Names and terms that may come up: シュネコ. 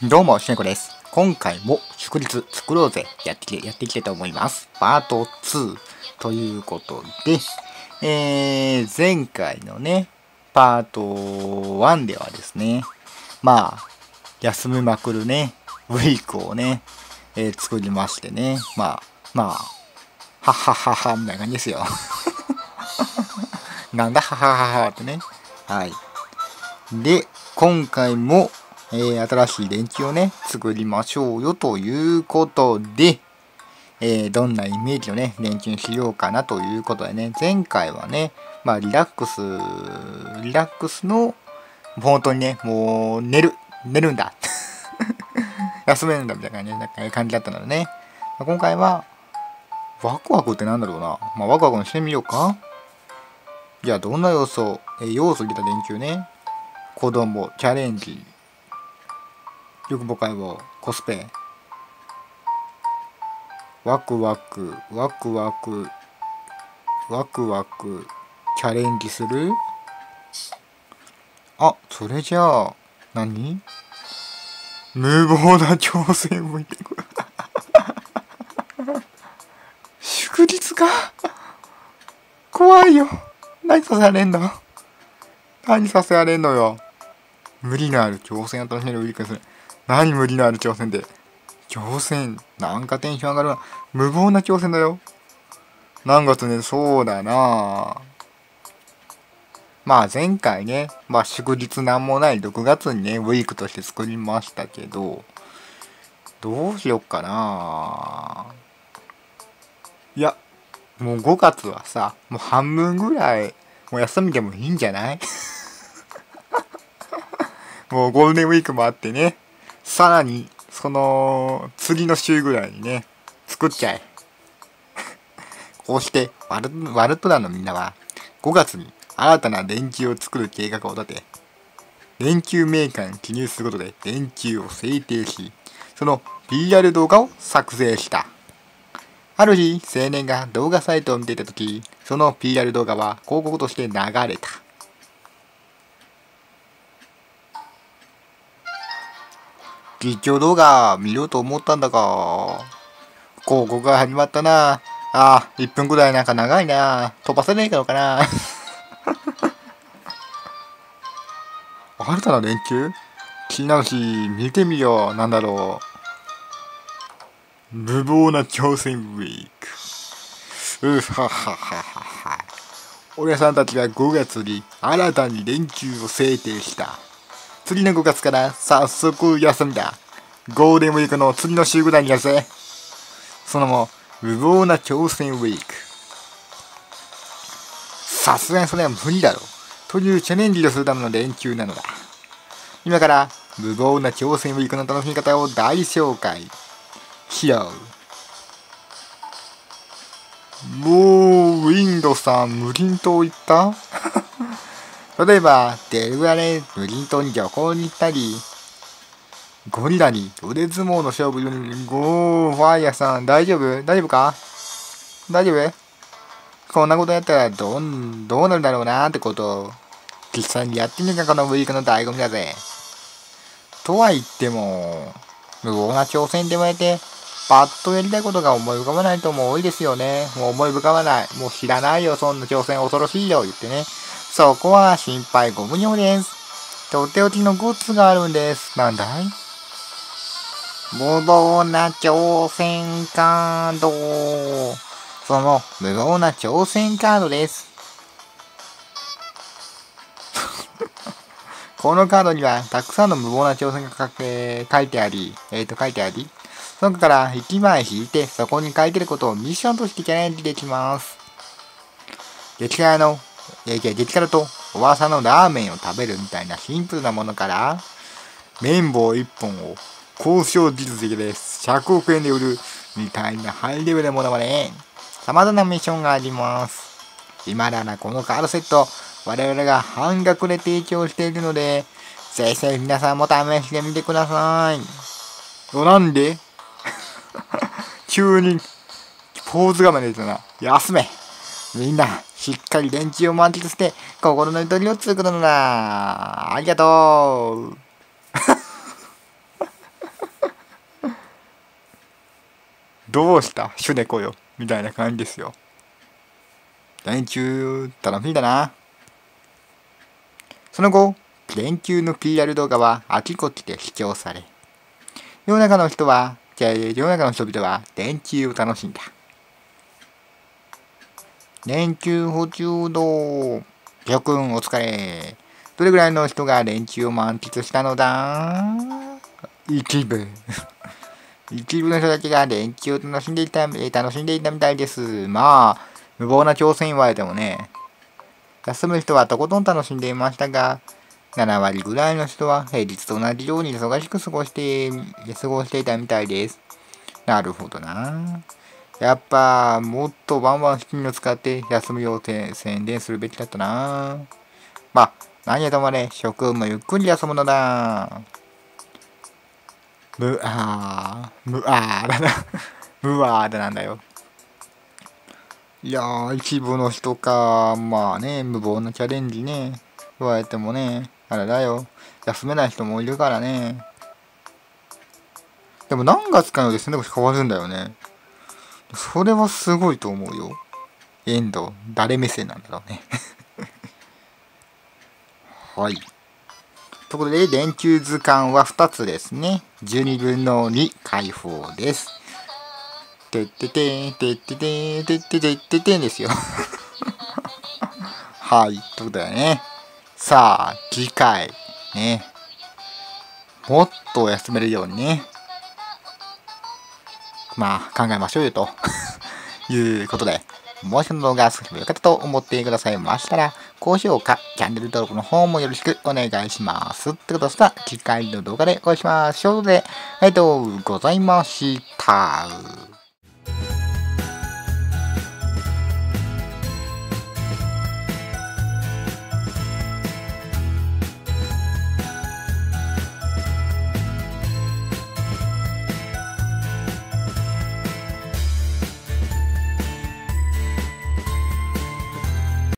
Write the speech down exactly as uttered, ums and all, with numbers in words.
どうも、しねこです。今回も祝日作ろうぜやってきて、やっていきたいと思います。パートツーということで、えー、前回のね、パートワンではですね、まあ、休みまくるね、ウィークをね、えー、作りましてね、まあ、まあ、はっはっはっは、みたいな感じですよ。なんだ、はっはっはっはってね。はい。で、今回も、えー、新しい電球をね、作りましょうよということで、えー、どんなイメージのね、電球にしようかなということでね、前回はね、まあリラックス、リラックスの、本当にね、もう寝る、寝るんだ。休めるんだみたいなね、な感じだったのでね、今回は、ワクワクってなんだろうな。まあワクワクにしてみようか。じゃあどんな要素、えー、要素入れた電球ね、子供、チャレンジ、欲望解放、コスペ、ワクワク、ワクワク、ワクワク、チャレンジする？あ、それじゃあ、何？無謀な挑戦を言ってくる。祝日か？怖いよ。何させられんの？何させられんのよ。無理のある挑戦を楽しめるウィークですね。何無理のある挑戦で。挑戦。なんかテンション上がるな。無謀な挑戦だよ。何月ね、そうだなぁ。まあ前回ね、まあ祝日なんもないろくがつにね、ウィークとして作りましたけど、どうしよっかなぁ。いや、もうごがつはさ、もう半分ぐらい、もう休みでもいいんじゃない？もうゴールデンウィークもあってね。さらに、その、次の週ぐらいにね、作っちゃえ。こうして、ワル、ワルトラのみんなは、ごがつに新たな電球を作る計画を立て、電球メーカーに記入することで電球を制定し、その ピーアール 動画を作成した。ある日、青年が動画サイトを見ていたとき、その ピーアール 動画は広告として流れた。実況動画見ようと思ったんだが、広告が始まったな。ああ、いっぷんぐらいなんか長いな。飛ばせねえのかな。新たな連休気になるし、見てみよう。なんだろう。無謀な挑戦ウィーク。うはははは。俺さんたちがごがつに新たに連休を制定した。次のごがつから早速休みだ。ゴールデンウィークの次の週ぐらいにやるぜ。その後、無謀な挑戦ウィーク。さすがにそれは無理だろう。というチャレンジをするための連休なのだ。今から無謀な挑戦ウィークの楽しみ方を大紹介しよう。もう、ウィンドさん、無人島行った？例えば、デルアレ、無人島に旅行に行ったり、ゴリラに腕相撲の勝負に、ゴー、ファイヤーさん、大丈夫？大丈夫か？大丈夫？こんなことやったら、どん、どうなるんだろうなーってことを、実際にやってみるか、このウィークの醍醐味だぜ。とは言っても、無謀な挑戦でもやって、パッとやりたいことが思い浮かばない人も多いですよね。もう思い浮かばない。もう知らないよ、そんな挑戦恐ろしいよ、言ってね。そこは心配ご無用です。とっておきのグッズがあるんです。なんだい？無謀な挑戦カード。その無謀な挑戦カードです。このカードにはたくさんの無謀な挑戦が書いてあり、えっと書いてあり、その中からいちまい引いてそこに書いてることをミッションとしてチャレンジできます。出来上がりのえー、じゃあ激辛とおばさんのラーメンを食べるみたいなシンプルなものから、綿棒いっぽんを交渉実績でひゃくおくえんで売るみたいなハイレベルなものまで、様々なミッションがあります。今ならこのカードセット、我々が半額で提供しているので、ぜひ皆さんも試してみてください。お、なんで急にポーズ画面出てたな。休めみんな、しっかり電池を満喫して、心のゆとりを作るのだ。ありがとう。どうしたシュネコよみたいな感じですよ。連休楽しみだな。その後、連休の ピーアール 動画はあちこちで視聴され、世の中の人は、世の中の人々は連休を楽しんだ。連休補充道、ひよくんお疲れ。どれぐらいの人が連休を満喫したのだ？一部。一部の人たちが連休を楽しんでいた、楽しんでいたみたいです。まあ、無謀な挑戦言われてもね。休む人はとことん楽しんでいましたが、なな割ぐらいの人は平日と同じように忙しく過ごして、過ごしていたみたいです。なるほどな。やっぱ、もっとバンバン資金を使って休むよう宣伝するべきだったな。まあ、何やともね、諸君もゆっくり休むのだ。むあー、むあーだな。むあーだなんだよ。いやー、一部の人か、まあね、無謀なチャレンジね。言われてもね、あれだよ。休めない人もいるからね。でも何月かのですね、変わるんだよね。それはすごいと思うよ。エンド、誰目線なんだろうね。はい。ということで、連休図鑑はふたつですね。じゅうにぶんのに開放です。てっててん、てっててん、てっててん、てってんですよ。はい、ということだよね。さあ、次回、ね。もっと休めるようにね。まあ、考えましょうよということで、もしこの動画少しも良かったと思ってくださいましたら、高評価、チャンネル登録の方もよろしくお願いします。ってことでしたら、次回の動画でお会いしましょう。で、ありがとうございました。